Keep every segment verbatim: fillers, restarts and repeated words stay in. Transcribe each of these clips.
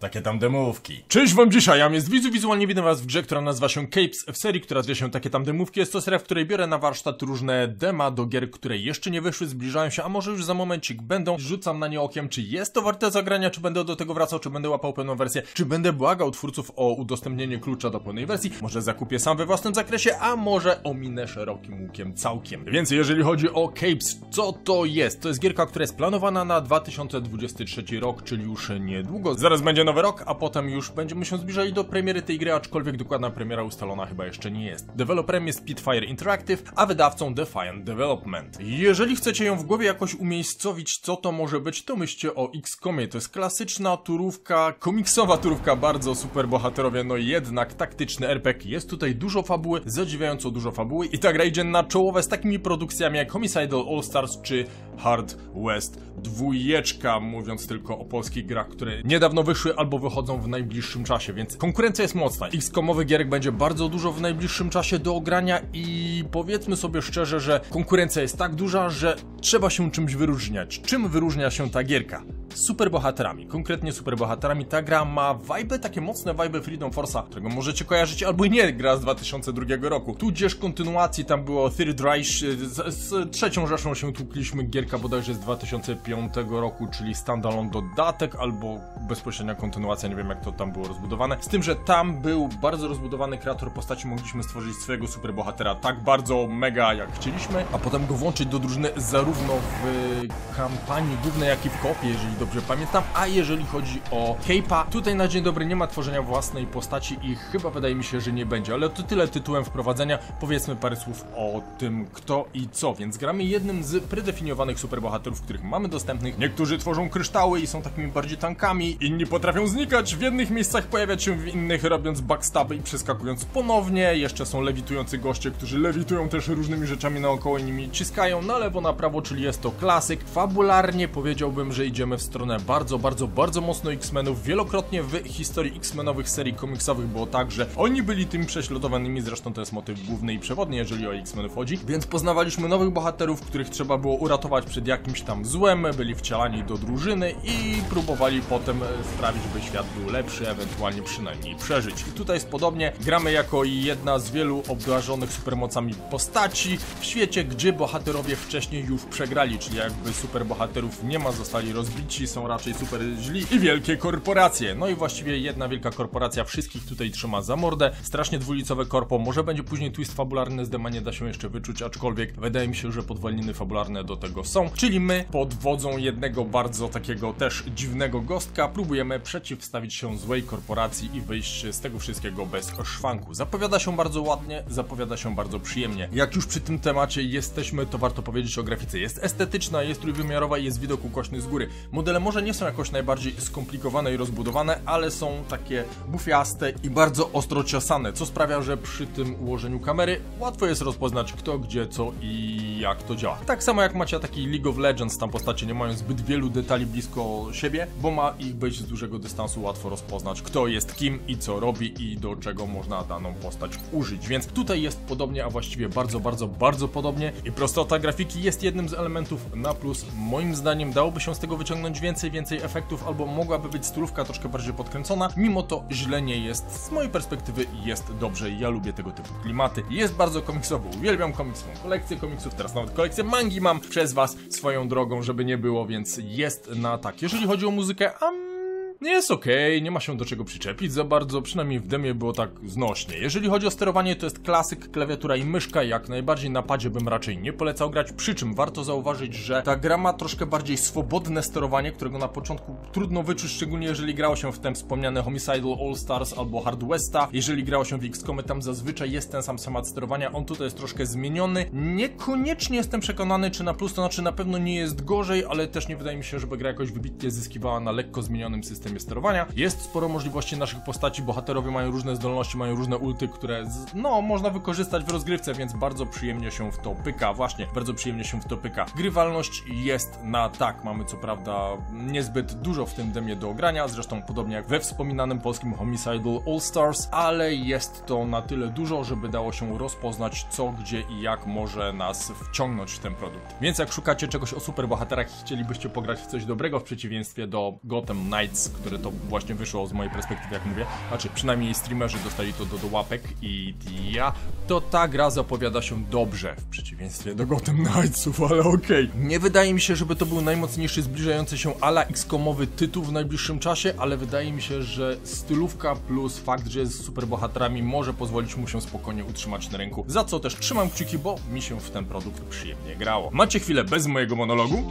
Takie tam demówki. Cześć wam dzisiaj, ja jest Widzu, wizualnie widzę was w grze, która nazywa się Capes, w serii, która zwie się Takie tam demówki. Jest to seria, w której biorę na warsztat różne dema do gier, które jeszcze nie wyszły, zbliżają się, a może już za momencik będą. Rzucam na nie okiem, czy jest to warte zagrania, czy będę do tego wracał, czy będę łapał pełną wersję, czy będę błagał twórców o udostępnienie klucza do pełnej wersji, może zakupię sam we własnym zakresie, a może ominę szerokim łukiem całkiem. Więc jeżeli chodzi o Capes, co to jest? To jest gierka, która jest planowana na dwa tysiące dwudziesty trzeci rok, czyli już niedługo. Zaraz będzie nowy rok, a potem już będziemy się zbliżali do premiery tej gry, aczkolwiek dokładna premiera ustalona chyba jeszcze nie jest. Deweloperem jest Pitfire Interactive, a wydawcą Defiant Development. Jeżeli chcecie ją w głowie jakoś umiejscowić, co to może być, to myślcie o X-komie. To jest klasyczna turówka, komiksowa turówka, bardzo super bohaterowie, no jednak taktyczny R P G. Jest tutaj dużo fabuły, zadziwiająco dużo fabuły i ta gra idzie na czołowe z takimi produkcjami jak Homicidal All Stars czy Hard West Dwójeczka, mówiąc tylko o polskich grach, które niedawno wyszły albo wychodzą w najbliższym czasie, więc konkurencja jest mocna. X-komowy gierek będzie bardzo dużo w najbliższym czasie do ogrania i powiedzmy sobie szczerze, że konkurencja jest tak duża, że trzeba się czymś wyróżniać. Czym wyróżnia się ta gierka? Superbohaterami, konkretnie superbohaterami. Ta gra ma vibe, takie mocne vibe Freedom Force'a, którego możecie kojarzyć albo i nie, gra z dwa tysiące drugiego roku. Tudzież kontynuacji, tam było Third Rise, z, z trzecią Rzeszą się tłukliśmy, gierka bodajże z dwa tysiące piątego roku, czyli standalone dodatek albo bezpośrednia kontynuacja, nie wiem jak to tam było rozbudowane. Z tym, że tam był bardzo rozbudowany kreator postaci, mogliśmy stworzyć swojego superbohatera tak bardzo mega jak chcieliśmy, a potem go włączyć do drużyny zarówno w kampanii głównej, jak i w kopie, jeżeli do Dobrze pamiętam, a jeżeli chodzi o Cape'a, tutaj na dzień dobry nie ma tworzenia własnej postaci i chyba wydaje mi się, że nie będzie, ale to tyle tytułem wprowadzenia, powiedzmy parę słów o tym kto i co, więc gramy jednym z predefiniowanych superbohaterów, których mamy dostępnych, niektórzy tworzą kryształy i są takimi bardziej tankami, inni potrafią znikać, w jednych miejscach pojawiać się w innych, robiąc backstab'y i przeskakując ponownie, jeszcze są lewitujący goście, którzy lewitują też różnymi rzeczami naokoło i nimi ciskają na lewo, na prawo, czyli jest to klasyk. Fabularnie powiedziałbym, że idziemy w stronę bardzo, bardzo, bardzo mocno X-Menów. Wielokrotnie w historii X-Menowych serii komiksowych było tak, że oni byli tymi prześladowanymi, zresztą to jest motyw główny i przewodni, jeżeli o X-Menów chodzi, więc poznawaliśmy nowych bohaterów, których trzeba było uratować przed jakimś tam złem, byli wcielani do drużyny i próbowali potem sprawić, by świat był lepszy, ewentualnie przynajmniej przeżyć. I tutaj jest podobnie, gramy jako jedna z wielu obdarzonych supermocami postaci w świecie, gdzie bohaterowie wcześniej już przegrali, czyli jakby superbohaterów nie ma, zostali rozbici, są raczej super źli i wielkie korporacje. No i właściwie jedna wielka korporacja wszystkich tutaj trzyma za mordę. Strasznie dwulicowe korpo. Może będzie później twist fabularny z dema, nie da się jeszcze wyczuć, aczkolwiek wydaje mi się, że podwaliny fabularne do tego są. Czyli my pod wodzą jednego bardzo takiego też dziwnego gostka próbujemy przeciwstawić się złej korporacji i wyjść z tego wszystkiego bez szwanku. Zapowiada się bardzo ładnie, zapowiada się bardzo przyjemnie. Jak już przy tym temacie jesteśmy, to warto powiedzieć o grafice. Jest estetyczna, jest trójwymiarowa i jest widok ukośny z góry. Modele może nie są jakoś najbardziej skomplikowane i rozbudowane, ale są takie bufiaste i bardzo ostro ciosane, co sprawia, że przy tym ułożeniu kamery łatwo jest rozpoznać kto, gdzie, co i jak to działa. Tak samo jak macie taki League of Legends, tam postacie nie mają zbyt wielu detali blisko siebie, bo ma ich być z dużego dystansu, łatwo rozpoznać kto jest kim i co robi i do czego można daną postać użyć, więc tutaj jest podobnie, a właściwie bardzo, bardzo, bardzo podobnie i prostota grafiki jest jednym z elementów na plus. Moim zdaniem dałoby się z tego wyciągnąć Więcej, więcej efektów, albo mogłaby być stylówka troszkę bardziej podkręcona, mimo to źle nie jest, z mojej perspektywy jest dobrze, ja lubię tego typu klimaty, jest bardzo komiksowy, uwielbiam komiks, mam kolekcję komiksów, teraz nawet kolekcję mangi mam przez was swoją drogą, żeby nie było, więc jest na tak. Jeżeli chodzi o muzykę, a jest okej, okay, nie ma się do czego przyczepić za bardzo, przynajmniej w demie było tak znośnie. Jeżeli chodzi o sterowanie, to jest klasyk, klawiatura i myszka, jak najbardziej na padzie bym raczej nie polecał grać, przy czym warto zauważyć, że ta gra ma troszkę bardziej swobodne sterowanie, którego na początku trudno wyczuć, szczególnie jeżeli grało się w ten wspomniany Homicidal All Stars albo Hard Westa. Jeżeli grało się w X-Comy, tam zazwyczaj jest ten sam schemat sterowania, on tutaj jest troszkę zmieniony. Niekoniecznie jestem przekonany, czy na plus, to znaczy na pewno nie jest gorzej, ale też nie wydaje mi się, żeby gra jakoś wybitnie zyskiwała na lekko zmienionym systemie sterowania. Jest sporo możliwości naszych postaci, bohaterowie mają różne zdolności, mają różne ulty, które z, no można wykorzystać w rozgrywce, więc bardzo przyjemnie się w to pyka, właśnie, bardzo przyjemnie się w to pyka. Grywalność jest na tak, mamy co prawda niezbyt dużo w tym demie do grania, zresztą podobnie jak we wspominanym polskim Homicidal All Stars, ale jest to na tyle dużo, żeby dało się rozpoznać co, gdzie i jak może nas wciągnąć w ten produkt. Więc jak szukacie czegoś o superbohaterach i chcielibyście pograć w coś dobrego w przeciwieństwie do Gotham Knights, które to właśnie wyszło z mojej perspektywy, jak mówię. Znaczy, przynajmniej streamerzy dostali to do, do łapek i ja, to ta gra zapowiada się dobrze, w przeciwieństwie do Gotham Knightsów, ale okej. Nie wydaje mi się, żeby to był najmocniejszy zbliżający się ala X-komowy tytuł w najbliższym czasie, ale wydaje mi się, że stylówka plus fakt, że jest z superbohaterami może pozwolić mu się spokojnie utrzymać na rynku, za co też trzymam kciuki, bo mi się w ten produkt przyjemnie grało. Macie chwilę bez mojego monologu?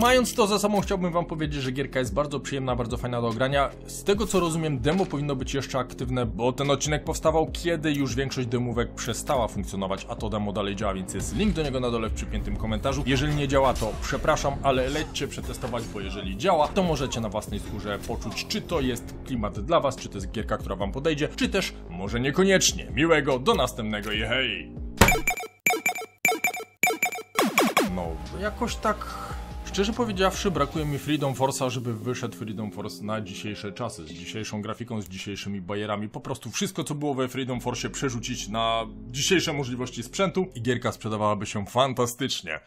Mając to za sobą, chciałbym wam powiedzieć, że gierka jest bardzo przyjemna, bardzo fajna do grania. Z tego co rozumiem, demo powinno być jeszcze aktywne, bo ten odcinek powstawał, kiedy już większość demówek przestała funkcjonować, a to demo dalej działa, więc jest link do niego na dole w przypiętym komentarzu. Jeżeli nie działa, to przepraszam, ale lećcie przetestować, bo jeżeli działa, to możecie na własnej skórze poczuć, czy to jest klimat dla was, czy to jest gierka, która wam podejdzie, czy też może niekoniecznie. Miłego, do następnego i hej! No, jakoś tak... Szczerze powiedziawszy, brakuje mi Freedom Force'a, żeby wyszedł Freedom Force na dzisiejsze czasy, z dzisiejszą grafiką, z dzisiejszymi bajerami. Po prostu wszystko, co było we Freedom Force'ie, przerzucić na dzisiejsze możliwości sprzętu i gierka sprzedawałaby się fantastycznie.